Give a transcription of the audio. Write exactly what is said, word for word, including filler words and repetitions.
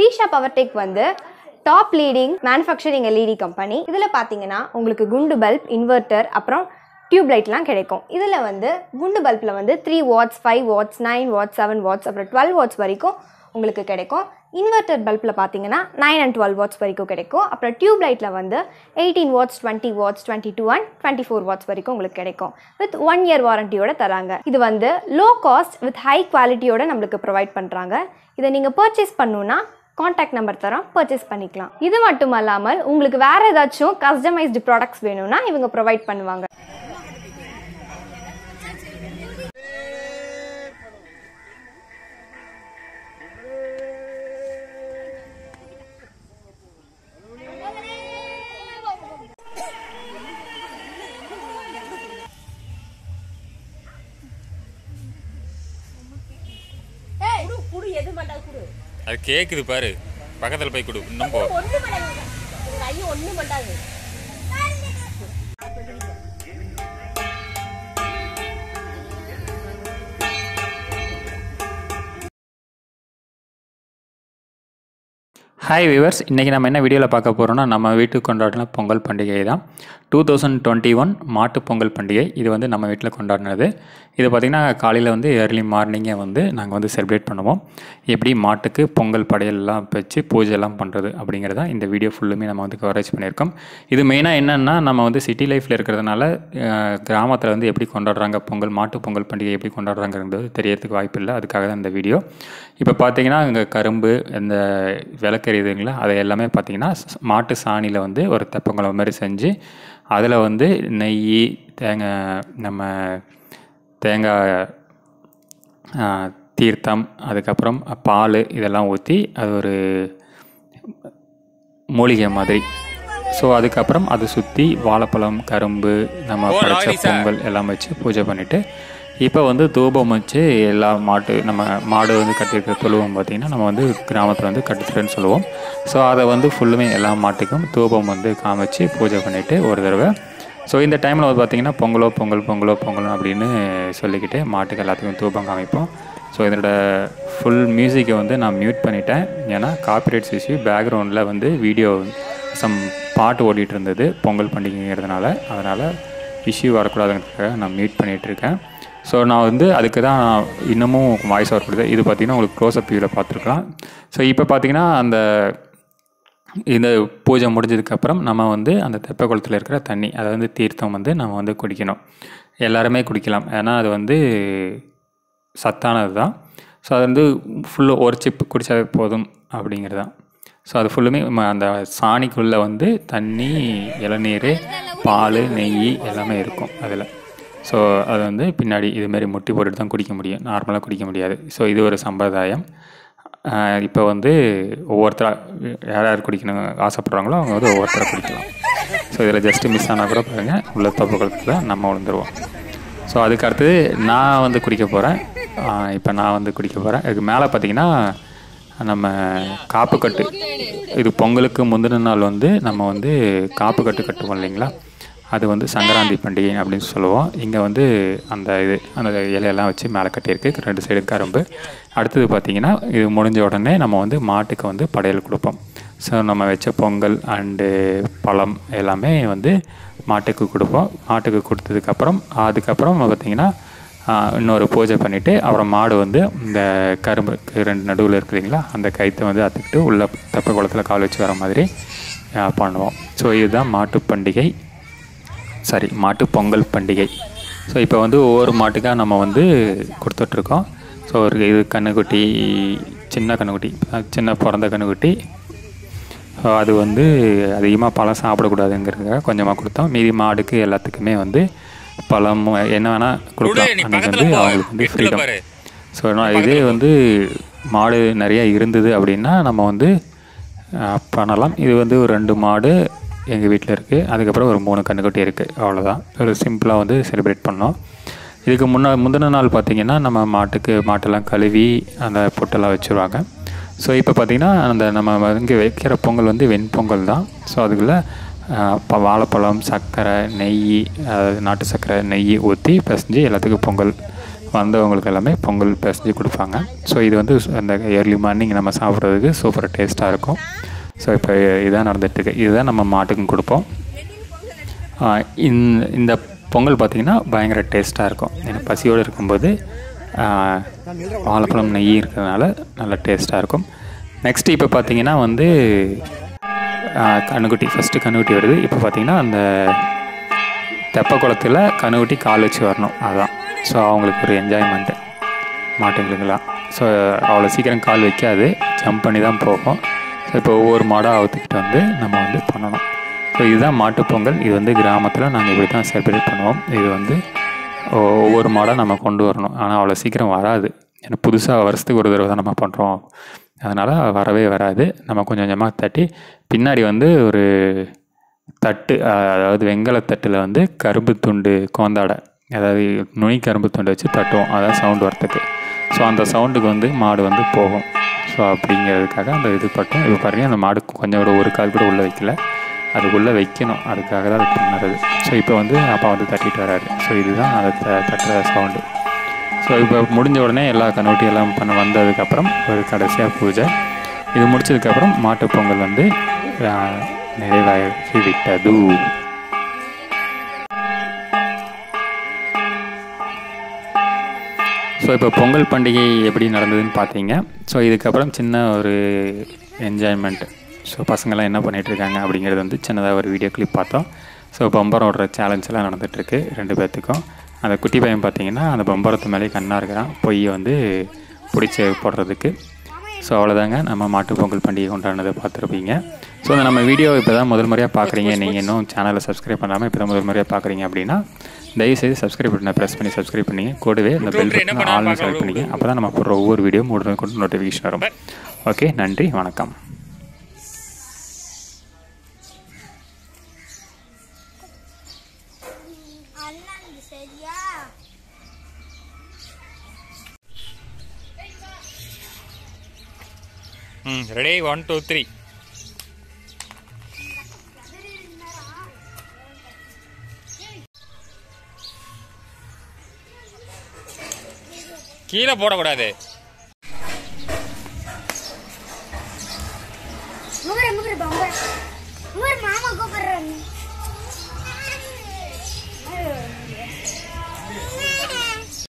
Tisha Powertech வந்து top leading manufacturing L E D company. இதுல பாத்தீங்கன்னா உங்களுக்கு குண்டு பல்ப், இன்வெர்ட்டர், அப்புறம் டியூப் லைட்லாம் கிடைக்கும். இதுல வந்து குண்டு பல்ப்ல வந்து three watts, five watts, nine watts, seven watts, அப்புறம் twelve watts வரைக்கும் உங்களுக்கு கிடைக்கும். இன்வெர்ட்டர் பல்ப்ல பாத்தீங்கன்னா nine and twelve watts வரைக்கும் கிடைக்கும். அப்புறம் டியூப் லைட்ல வந்து eighteen watts, twenty watts, twenty-two and twenty-four watts வரைக்கும் உங்களுக்கு கிடைக்கும். With one year warranty ஓட தராங்க. இது வந்து low cost with high quality ஓட நமக்கு provide பண்றாங்க. இத நீங்க purchase பண்ணனும்னா Contact number தரோம் purchase பண்ணிக்கலாம். இது மட்டும் அல்லாமல் உங்களுக்கு வேற ஏதாச்சும் customized products வேணும்னா இவங்க provide பண்ணுவாங்க. அது கேக்குது பாரு பக்கத்துல போய் குடு இன்னும் போ ஒண்ணு பண்ணாதீங்க ஐயோ ஒண்ணு பண்ணாதீங்க ஹாய் வியூவர்ஸ் இன்னைக்கு நாம என்ன வீடியோல பார்க்க போறோம்னா நம்ம வீட்டுக்கு கொண்டாடுற பொங்கல் பண்டிகை தான் twenty twenty-one மாட்டு பொங்கல் பண்டிகை இது வந்து நம்ம வீட்ல கொண்டாடுறது இது பாத்தீங்கன்னா காலையில வந்து early morning வந்து நாங்க வந்து सेलिब्रेट பண்ணுவோம் எப்படி மாட்டுக்கு பொங்கல் படையல் எல்லாம் வெச்சு பூஜை எல்லாம் பண்றது அப்படிங்கறத இந்த வீடியோ ஃபுல்லுமே நாம வந்து கவரேஜ் பண்ணியிருக்கோம் இது மெயினா என்னன்னா நம்ம வந்து சிட்டி லைஃப்ல இருக்குறதனால கிராமத்துல வந்து எப்படி கொண்டாடுறாங்க பொங்கல் மாட்டு பொங்கல் பண்டிகை எப்படி கொண்டாடுறாங்கங்கிறது தெரியறதுக்கு வாய்ப்பில்லை அதுக்காக தான் இந்த வீடியோ இப்போ பாத்தீங்கன்னா அங்க கரும்பு அந்த விளக்கு இதுங்களா அத எல்லாமே பாத்தீங்கன்னா மாட்டு சாணியில வந்து ஒரு தப்பங்கள மாதிரி செஞ்சு அதுல வந்து நெய் தேங்காய் நம்ம தேங்காய் தீர்த்தம் அதுக்கு அப்புறம் பால் இதெல்லாம் ஊத்தி அது ஒரு மூலிகை மாதிரி சோ அதுக்கு அப்புறம் அது சுத்தி வாழைப்பழம் கரும்பு நம்ம படைச்ச பொங்கல் எல்லாம் வச்சு பூஜை பண்ணிட்டு இப்போ வந்து தூபம் வச்சு எல்லா மாட்டு நம்ம மாடு வந்து கட்டிருக்கிற தொழுவம் பார்த்திங்கன்னா நம்ம வந்து கிராமத்தில் வந்து கட்டிச்சுன்னு சொல்லுவோம் ஸோ அதை வந்து ஃபுல்லுமே எல்லா மாட்டுக்கும் தூபம் வந்து காமிச்சு பூஜை பண்ணிவிட்டு ஒரு தடவை ஸோ இந்த டைமில் வந்து பார்த்திங்கன்னா பொங்கலோ பொங்கல் பொங்கலோ பொங்கல் அப்படின்னு சொல்லிக்கிட்டு மாட்டுக்கு எல்லாத்துக்கும் தூபம் காமிப்போம் ஸோ இதோட ஃபுல் மியூசிக்கை வந்து நான் மியூட் பண்ணிட்டேன் ஏன்னா காப்பிரைட்ஸ் இஷ்யூ பேக்ரவுண்டில் வந்து வீடியோ சம் பாட்டு ஓடிட்டு இருந்தது பொங்கல் பண்டிகைங்கிறதுனால அதனால் இஷ்யூ வரக்கூடாதுங்கிறதுக்காக நான் மியூட் பண்ணிகிட்ருக்கேன் ஸோ நான் வந்து அதுக்கு தான் இன்னமும் வாய்ஸ் ஓவர் கொடுத்தேன் இது பார்த்திங்கன்னா உங்களுக்கு க்ளோஸ்அப் வியூவில் பார்த்துருக்கலாம் ஸோ இப்போ பார்த்திங்கன்னா அந்த இந்த பூஜை முடிஞ்சதுக்கப்புறம் நம்ம வந்து அந்த தெப்ப குளத்தில் இருக்கிற தண்ணி அதை வந்து தீர்த்தம் வந்து நம்ம வந்து குடிக்கணும் எல்லாருமே குடிக்கலாம் ஏன்னா அது வந்து சத்தானது தான் ஸோ அது வந்து ஃபுல்லு ஒரு சிப் குடித்தாவே போதும் அப்படிங்கிறது தான் ஸோ அது ஃபுல்லுமே அந்த சாணிக்குள்ளே வந்து தண்ணி இளநீர் பால் நெய் எல்லாமே இருக்கும் அதில் ஸோ அது வந்து பின்னாடி இதுமாரி முட்டி போட்டுட்டு தான் குடிக்க முடியும் நார்மலாக குடிக்க முடியாது ஸோ இது ஒரு சம்பிரதாயம் இப்போ வந்து ஒவ்வொருத்தராக யார் யார் குடிக்கணும் ஆசைப்படுறாங்களோ அவங்க வந்து ஒவ்வொருத்தராக குடிக்கலாம் ஸோ இதில் ஜஸ்ட்டு மிஸ் ஆனால் கூட பாருங்கள் உள்ள தப்புகளுக்கு தான் நம்ம விழுந்துருவோம் ஸோ அதுக்கு அடுத்தது நான் வந்து குடிக்க போகிறேன் இப்போ நான் வந்து குடிக்க போகிறேன் அதுக்கு மேலே பார்த்திங்கன்னா நம்ம காப்புக்கட்டு இது பொங்கலுக்கு முந்தின நாள் வந்து நம்ம வந்து காப்புக்கட்டு கட்டுவோம் இல்லைங்களா அது வந்து சங்கராந்தி பண்டிகை அப்படின்னு சொல்லுவோம் இங்கே வந்து அந்த இது அந்த இலையெல்லாம் வச்சு மேலே கட்டியிருக்கு ரெண்டு சைடு கரும்பு அடுத்தது பார்த்திங்கன்னா இது முடிஞ்ச உடனே நம்ம வந்து மாட்டுக்கு வந்து படையல் கொடுப்போம் ஸோ நம்ம வச்ச பொங்கல் அண்டு பழம் எல்லாமே வந்து மாட்டுக்கு கொடுப்போம் மாட்டுக்கு கொடுத்ததுக்கப்புறம் அதுக்கப்புறம் பார்த்திங்கன்னா இன்னொரு பூஜை பண்ணிவிட்டு அப்புறம் மாடு வந்து இந்த கரும்புக்கு ரெண்டு நடுவில் இருக்குதுங்களா அந்த கயிற்றை வந்து அத்துக்கிட்டு உள்ள தப்ப குளத்தில் கால் வச்சு வர மாதிரி பண்ணுவோம் ஸோ இதுதான் மாட்டு பண்டிகை சாரி மாட்டு பொங்கல் பண்டிகை ஸோ இப்போ வந்து ஒவ்வொரு மாட்டுக்காக நம்ம வந்து கொடுத்துட்ருக்கோம் ஸோ ஒரு இது கண்ணுக்குட்டி சின்ன கண்ணுக்குட்டி சின்ன பிறந்த கண்ணுக்குட்டி ஸோ அது வந்து அதிகமாக பழம் சாப்பிடக்கூடாதுங்கிறதுக்காக கொஞ்சமாக கொடுத்தோம் மீதி மாடுக்கு எல்லாத்துக்குமே வந்து பழம் என்ன வேணால் கொடுக்கலாம் அன்றைக்கி வந்து அவங்களுக்கு வந்து ஃப்ரீடம் ஸோ இதே வந்து மாடு நிறையா இருந்தது அப்படின்னா நம்ம வந்து பண்ணலாம் இது வந்து ஒரு ரெண்டு மாடு எங்கள் வீட்டில் இருக்குது அதுக்கப்புறம் ஒரு மூணு கண்ணுக்குட்டி இருக்குது அவ்வளோதான் ஒரு சிம்பிளாக வந்து செலிப்ரேட் பண்ணோம் இதுக்கு முன்னா முந்தின நாள் பார்த்திங்கன்னா நம்ம மாட்டுக்கு மாட்டெல்லாம் கழுவி அந்த பொட்டெல்லாம் வச்சுருவாங்க ஸோ இப்போ பார்த்திங்கன்னா அந்த நம்ம இங்கே வைக்கிற பொங்கல் வந்து வெண்பொங்கல் தான் ஸோ அதுக்குள்ளே வாழைப்பழம் சர்க்கரை நெய் நாட்டு சர்க்கரை நெய் ஊற்றி பிசைஞ்சு எல்லாத்துக்கும் பொங்கல் வந்தவங்களுக்கு எல்லாமே பொங்கல் பிசைஞ்சு கொடுப்பாங்க. ஸோ இது வந்து அந்த ஏர்லி மார்னிங் நம்ம சாப்பிட்றதுக்கு சூப்பராக டேஸ்ட்டாக இருக்கும். ஸோ இப்போ இதுதான் நடந்துகிட்ருக்கு. இதுதான் நம்ம மாட்டுக்கும் கொடுப்போம். இந்த பொங்கல் பார்த்திங்கன்னா பயங்கர டேஸ்ட்டாக இருக்கும். ஏன்னா பசியோடு இருக்கும்போது வாழைப்பழம் நெய் இருக்கிறதுனால நல்லா டேஸ்ட்டாக இருக்கும். நெக்ஸ்ட்டு இப்போ பார்த்திங்கன்னா வந்து கண்ணுக்குட்டி ஃபஸ்ட்டு கண்ணுக்குட்டி வருது. இப்போ பார்த்திங்கன்னா அந்த தெப்ப குளத்தில் கண்ணுக்குட்டி கால் வச்சு வரணும். அதுதான் ஸோ அவங்களுக்கு ஒரு என்ஜாய்மெண்ட்டு மாட்டுங்களுக்கெல்லாம். ஸோ அவ்வளோ சீக்கிரம் கால் வைக்காது, ஜம்ப் பண்ணி தான் போகும். ஸோ இப்போ ஒவ்வொரு மாடாக அவுத்துக்கிட்டு வந்து நம்ம வந்து பண்ணணும். ஸோ இதுதான் மாட்டுப்பொங்கல். இது வந்து கிராமத்தில் நாங்கள் இப்படி தான் செலிப்ரேட் பண்ணுவோம். இது வந்து ஒவ்வொரு மாடாக நம்ம கொண்டு வரணும். ஆனால் அவ்வளோ சீக்கிரம் வராது. ஏன்னா புதுசாக வருஷத்துக்கு ஒரு தடவை தான் நம்ம பண்ணுறோம். அதனால் வரவே வராது. நம்ம கொஞ்சம் கொஞ்சமாக தட்டி பின்னாடி வந்து ஒரு தட்டு, அதாவது வெங்கல தட்டில் வந்து கரும்பு துண்டு கோந்தாடை, அதாவது நுனி கரும்பு துண்டு வச்சு தட்டுவோம். அதான் சவுண்டு வரத்துக்கு. ஸோ அந்த சவுண்டுக்கு வந்து மாடு வந்து போகும். ஸோ அப்படிங்கிறதுக்காக அந்த இது பட்டும். இப்போ பாருங்கள், அந்த மாடு கொஞ்சம் ஒரு ஒரு கால் கூட உள்ளே வைக்கல, அதுக்குள்ளே வைக்கணும். அதுக்காக தான் அது பண்ணுறது. ஸோ இப்போ வந்து அப்பா வந்து தட்டிட்டு வராரு. ஸோ இதுதான் அதை த தட்டுற சவுண்டு. ஸோ இப்போ முடிஞ்ச உடனே எல்லா கண்ணுட்டி எல்லாம் பண்ண வந்ததுக்கப்புறம் ஒரு கடைசியாக பூஜை. இது முடித்ததுக்கப்புறம் மாட்டுப்பொங்கல் வந்து நிறைவாகி விட்டது. ஸோ இப்போ பொங்கல் பண்டிகை எப்படி நடந்ததுன்னு பார்த்தீங்க. ஸோ இதுக்கப்புறம் சின்ன ஒரு என்ஜாய்மெண்ட். ஸோ பசங்கள்லாம் என்ன பண்ணிகிட்ருக்காங்க அப்படிங்கிறது வந்து சின்னதாக ஒரு வீடியோ கிளிப் பார்த்தோம். ஸோ பம்பரம் ஓடுற சேலஞ்செலாம் நடந்துகிட்ருக்கு ரெண்டு பேர்த்துக்கும். அந்த குட்டி பையன் பார்த்திங்கன்னா அந்த பம்பரத்து மேலே கண்ணாக இருக்கிறான், பொய் வந்து பிடிச்சி போடுறதுக்கு. ஸோ அவ்வளோதாங்க நம்ம மாட்டு பொங்கல் பண்டிகை கொண்டாடினதை பார்த்துருப்பீங்க. ஸோ அந்த நம்ம வீடியோ இப்போ தான் முதல் முறையாக பார்க்குறீங்க, நீங்கள் இன்னும் சேனலை சப்ஸ்கிரைப் பண்ணாமல் இப்போ தான் முதல் முறையாக பார்க்குறீங்க அப்படின்னா தயவுசெய்து சப்ஸ்கிரைப் பண்ண ப்ரெஸ் பண்ணி சப்ஸ்கிரைப் பண்ணிங்க. கூடவே இந்த பெல் பட்டனை ஆல் செலக்ட் பண்ணிங்க. அப்போ தான் நம்ம போடுற ஒவ்வொரு வீடியோ உடனே கொண்டு நோட்டிஃபிகேஷன் வரும். ஓகே, நன்றி, வணக்கம். Ready? One, two, three. Keela poda kodade.